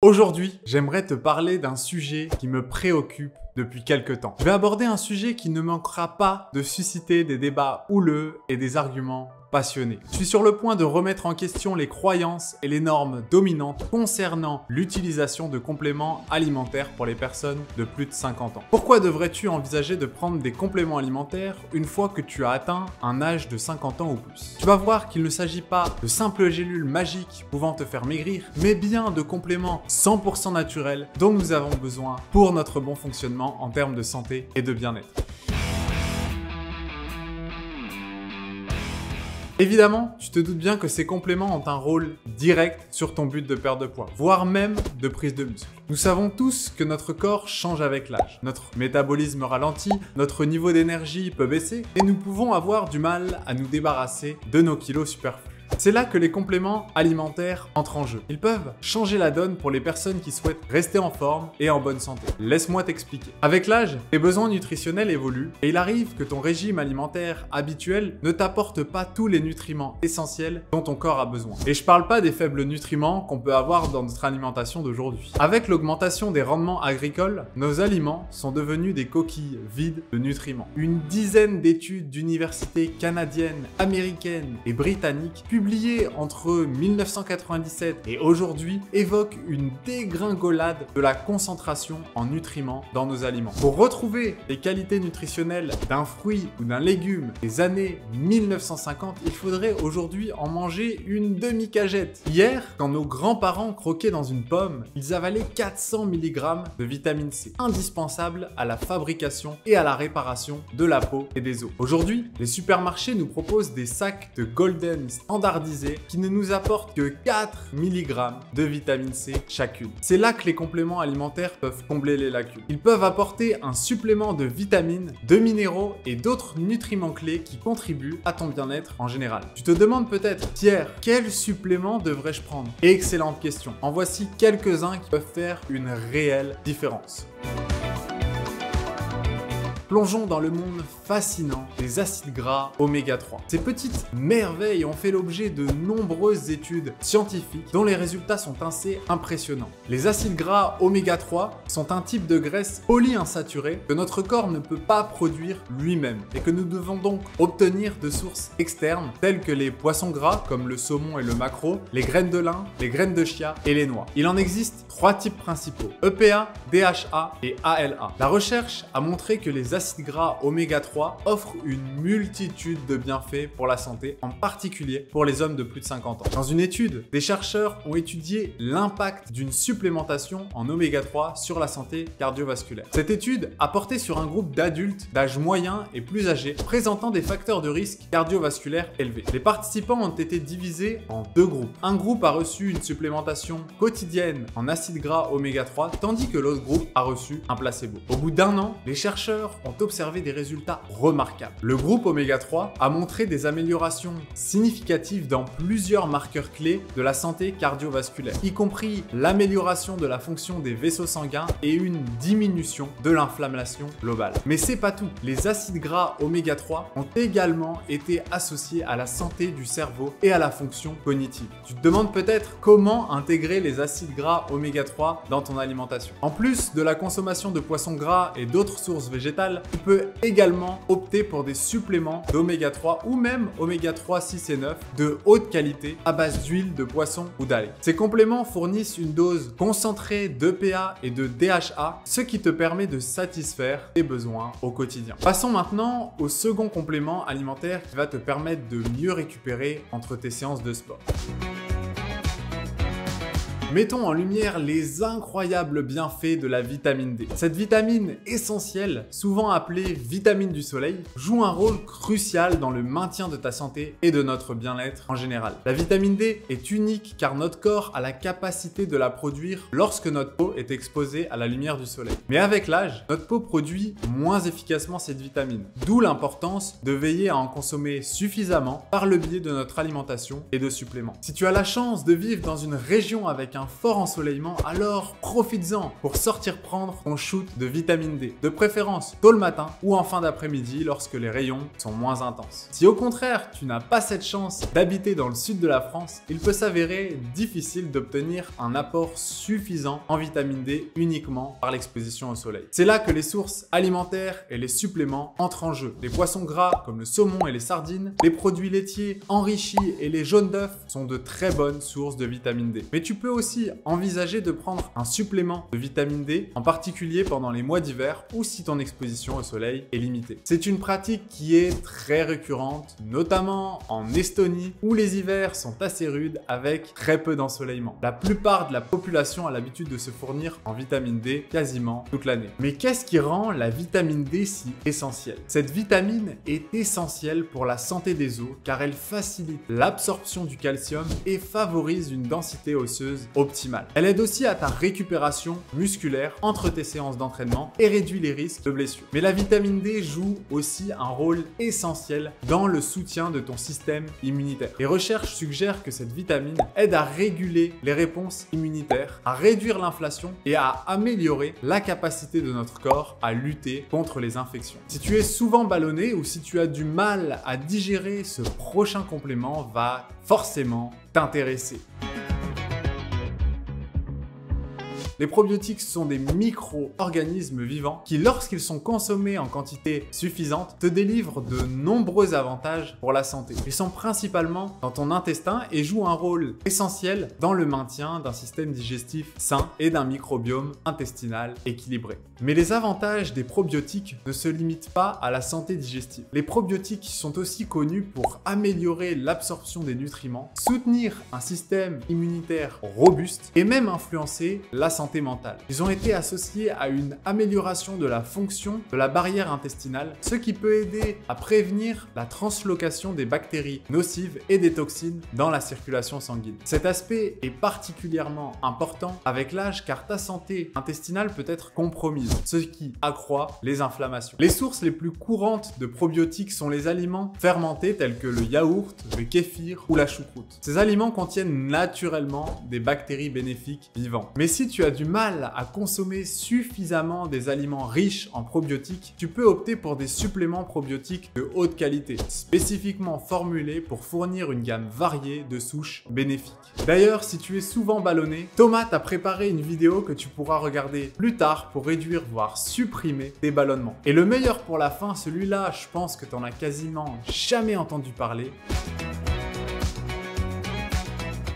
Aujourd'hui, j'aimerais te parler d'un sujet qui me préoccupe depuis quelques temps. Je vais aborder un sujet qui ne manquera pas de susciter des débats houleux et des arguments passionnés. Je suis sur le point de remettre en question les croyances et les normes dominantes concernant l'utilisation de compléments alimentaires pour les personnes de plus de 50 ans. Pourquoi devrais-tu envisager de prendre des compléments alimentaires une fois que tu as atteint un âge de 50 ans ou plus? Tu vas voir qu'il ne s'agit pas de simples gélules magiques pouvant te faire maigrir, mais bien de compléments 100% naturels dont nous avons besoin pour notre bon fonctionnement en termes de santé et de bien-être. Évidemment, tu te doutes bien que ces compléments ont un rôle direct sur ton but de perte de poids, voire même de prise de muscle. Nous savons tous que notre corps change avec l'âge. Notre métabolisme ralentit, notre niveau d'énergie peut baisser et nous pouvons avoir du mal à nous débarrasser de nos kilos superflus. C'est là que les compléments alimentaires entrent en jeu. Ils peuvent changer la donne pour les personnes qui souhaitent rester en forme et en bonne santé. Laisse-moi t'expliquer. Avec l'âge, tes besoins nutritionnels évoluent et il arrive que ton régime alimentaire habituel ne t'apporte pas tous les nutriments essentiels dont ton corps a besoin. Et je parle pas des faibles nutriments qu'on peut avoir dans notre alimentation d'aujourd'hui. Avec l'augmentation des rendements agricoles, nos aliments sont devenus des coquilles vides de nutriments. Une dizaine d'études d'universités canadiennes, américaines et britanniques publié entre 1997 et aujourd'hui, évoque une dégringolade de la concentration en nutriments dans nos aliments. Pour retrouver les qualités nutritionnelles d'un fruit ou d'un légume des années 1950, il faudrait aujourd'hui en manger une demi-cagette. Hier, quand nos grands-parents croquaient dans une pomme, ils avalaient 400 mg de vitamine C, indispensable à la fabrication et à la réparation de la peau et des os. Aujourd'hui, les supermarchés nous proposent des sacs de Golden Standard qui ne nous apportent que 4 mg de vitamine C chacune. C'est là que les compléments alimentaires peuvent combler les lacunes. Ils peuvent apporter un supplément de vitamines, de minéraux et d'autres nutriments clés qui contribuent à ton bien-être en général. Tu te demandes peut-être, Pierre, quel supplément devrais-je prendre? Excellente question. En voici quelques-uns qui peuvent faire une réelle différence. Plongeons dans le monde fascinant des acides gras oméga 3. Ces petites merveilles ont fait l'objet de nombreuses études scientifiques dont les résultats sont assez impressionnants. Les acides gras oméga 3 sont un type de graisse polyinsaturée que notre corps ne peut pas produire lui-même et que nous devons donc obtenir de sources externes telles que les poissons gras comme le saumon et le maquereau, les graines de lin, les graines de chia et les noix. Il en existe trois types principaux, EPA, DHA et ALA. La recherche a montré que les acides gras oméga 3 offrent une multitude de bienfaits pour la santé, en particulier pour les hommes de plus de 50 ans. Dans une étude, des chercheurs ont étudié l'impact d'une supplémentation en oméga 3 sur la santé cardiovasculaire. Cette étude a porté sur un groupe d'adultes d'âge moyen et plus âgés présentant des facteurs de risque cardiovasculaire élevés. Les participants ont été divisés en deux groupes. Un groupe a reçu une supplémentation quotidienne en acides gras oméga 3 tandis que l'autre groupe a reçu un placebo. Au bout d'un an, les chercheurs ont observé des résultats remarquables. Le groupe oméga 3 a montré des améliorations significatives dans plusieurs marqueurs clés de la santé cardiovasculaire, y compris l'amélioration de la fonction des vaisseaux sanguins et une diminution de l'inflammation globale. Mais c'est pas tout. Les acides gras oméga 3 ont également été associés à la santé du cerveau et à la fonction cognitive. Tu te demandes peut-être comment intégrer les acides gras oméga 3 dans ton alimentation. En plus de la consommation de poissons gras et d'autres sources végétales, tu peux également opter pour des suppléments d'oméga 3 ou même oméga 3, 6 et 9 de haute qualité à base d'huile de poisson ou d'algues. Ces compléments fournissent une dose concentrée d'EPA et de DHA, ce qui te permet de satisfaire tes besoins au quotidien. Passons maintenant au second complément alimentaire qui va te permettre de mieux récupérer entre tes séances de sport. Mettons en lumière les incroyables bienfaits de la vitamine D. Cette vitamine essentielle, souvent appelée vitamine du soleil, joue un rôle crucial dans le maintien de ta santé et de notre bien-être en général. La vitamine D est unique car notre corps a la capacité de la produire lorsque notre peau est exposée à la lumière du soleil. Mais avec l'âge, notre peau produit moins efficacement cette vitamine, d'où l'importance de veiller à en consommer suffisamment par le biais de notre alimentation et de suppléments. Si tu as la chance de vivre dans une région avec un fort ensoleillement, alors profites-en pour sortir prendre ton shoot de vitamine D, de préférence tôt le matin ou en fin d'après-midi lorsque les rayons sont moins intenses. Si au contraire tu n'as pas cette chance d'habiter dans le sud de la France, il peut s'avérer difficile d'obtenir un apport suffisant en vitamine D uniquement par l'exposition au soleil. C'est là que les sources alimentaires et les suppléments entrent en jeu. Les poissons gras comme le saumon et les sardines, les produits laitiers enrichis et les jaunes d'œufs sont de très bonnes sources de vitamine D. Mais tu peux aussi envisager de prendre un supplément de vitamine D, en particulier pendant les mois d'hiver ou si ton exposition au soleil est limitée. C'est une pratique qui est très récurrente, notamment en Estonie où les hivers sont assez rudes avec très peu d'ensoleillement. La plupart de la population a l'habitude de se fournir en vitamine D quasiment toute l'année. Mais qu'est-ce qui rend la vitamine D si essentielle? Cette vitamine est essentielle pour la santé des os car elle facilite l'absorption du calcium et favorise une densité osseuse optimale. Elle aide aussi à ta récupération musculaire entre tes séances d'entraînement et réduit les risques de blessures. Mais la vitamine D joue aussi un rôle essentiel dans le soutien de ton système immunitaire. Les recherches suggèrent que cette vitamine aide à réguler les réponses immunitaires, à réduire l'inflammation et à améliorer la capacité de notre corps à lutter contre les infections. Si tu es souvent ballonné ou si tu as du mal à digérer, ce prochain complément va forcément t'intéresser. Les probiotiques sont des micro-organismes vivants qui, lorsqu'ils sont consommés en quantité suffisante, te délivrent de nombreux avantages pour la santé. Ils sont principalement dans ton intestin et jouent un rôle essentiel dans le maintien d'un système digestif sain et d'un microbiome intestinal équilibré. Mais les avantages des probiotiques ne se limitent pas à la santé digestive. Les probiotiques sont aussi connus pour améliorer l'absorption des nutriments, soutenir un système immunitaire robuste et même influencer la santé mentale. Ils ont été associés à une amélioration de la fonction de la barrière intestinale, ce qui peut aider à prévenir la translocation des bactéries nocives et des toxines dans la circulation sanguine. Cet aspect est particulièrement important avec l'âge car ta santé intestinale peut être compromise, ce qui accroît les inflammations. Les sources les plus courantes de probiotiques sont les aliments fermentés tels que le yaourt, le kéfir ou la choucroute. Ces aliments contiennent naturellement des bactéries bénéfiques vivantes. Mais si tu as du mal à consommer suffisamment des aliments riches en probiotiques, tu peux opter pour des suppléments probiotiques de haute qualité, spécifiquement formulés pour fournir une gamme variée de souches bénéfiques. D'ailleurs, si tu es souvent ballonné, Thomas t'a préparé une vidéo que tu pourras regarder plus tard pour réduire voire supprimer tes ballonnements. Et le meilleur pour la fin, celui-là, je pense que t'en as quasiment jamais entendu parler.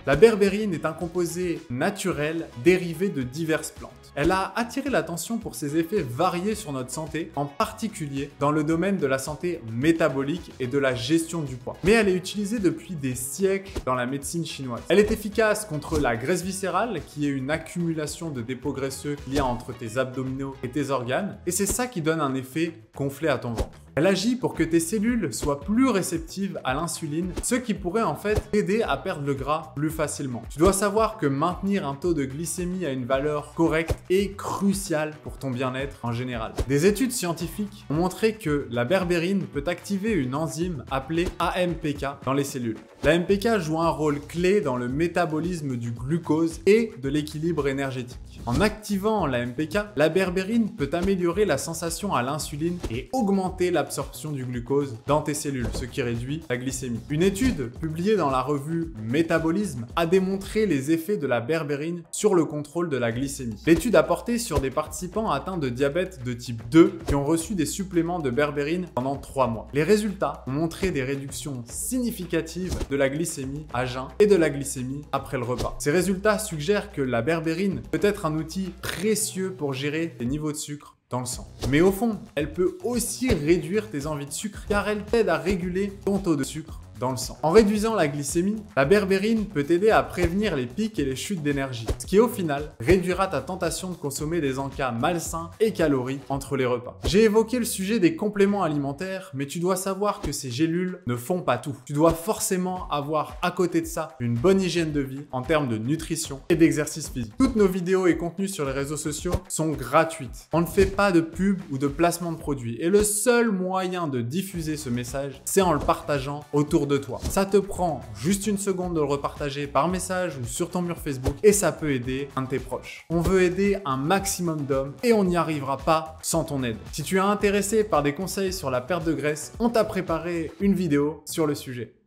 La berbérine est un composé naturel dérivé de diverses plantes. Elle a attiré l'attention pour ses effets variés sur notre santé, en particulier dans le domaine de la santé métabolique et de la gestion du poids. Mais elle est utilisée depuis des siècles dans la médecine chinoise. Elle est efficace contre la graisse viscérale, qui est une accumulation de dépôts graisseux qu'il y a entre tes abdominaux et tes organes, et c'est ça qui donne un effet gonflé à ton ventre. Elle agit pour que tes cellules soient plus réceptives à l'insuline, ce qui pourrait en fait t'aider à perdre le gras plus facilement. Tu dois savoir que maintenir un taux de glycémie à une valeur correcte est crucial pour ton bien-être en général. Des études scientifiques ont montré que la berbérine peut activer une enzyme appelée AMPK dans les cellules. L'AMPK joue un rôle clé dans le métabolisme du glucose et de l'équilibre énergétique. En activant l'AMPK, la berbérine peut améliorer la sensation à l'insuline et augmenter l'absorption du glucose dans tes cellules, ce qui réduit la glycémie. Une étude publiée dans la revue Métabolisme a démontré les effets de la berbérine sur le contrôle de la glycémie. L'étude a porté sur des participants atteints de diabète de type 2 qui ont reçu des suppléments de berbérine pendant 3 mois. Les résultats ont montré des réductions significatives de la glycémie à jeun et de la glycémie après le repas. Ces résultats suggèrent que la berbérine peut être un outil précieux pour gérer tes niveaux de sucre dans le sang. Mais au fond, elle peut aussi réduire tes envies de sucre car elle t'aide à réguler ton taux de sucre dans le sang. En réduisant la glycémie, la berbérine peut t'aider à prévenir les pics et les chutes d'énergie, ce qui au final réduira ta tentation de consommer des encas malsains et caloriques entre les repas. J'ai évoqué le sujet des compléments alimentaires, mais tu dois savoir que ces gélules ne font pas tout. Tu dois forcément avoir à côté de ça une bonne hygiène de vie en termes de nutrition et d'exercice physique. Toutes nos vidéos et contenus sur les réseaux sociaux sont gratuites. On ne fait pas de pub ou de placement de produits et le seul moyen de diffuser ce message, c'est en le partageant autour autour de toi. Ça te prend juste une seconde de le repartager par message ou sur ton mur Facebook et ça peut aider un de tes proches. On veut aider un maximum d'hommes et on n'y arrivera pas sans ton aide. Si tu es intéressé par des conseils sur la perte de graisse, on t'a préparé une vidéo sur le sujet.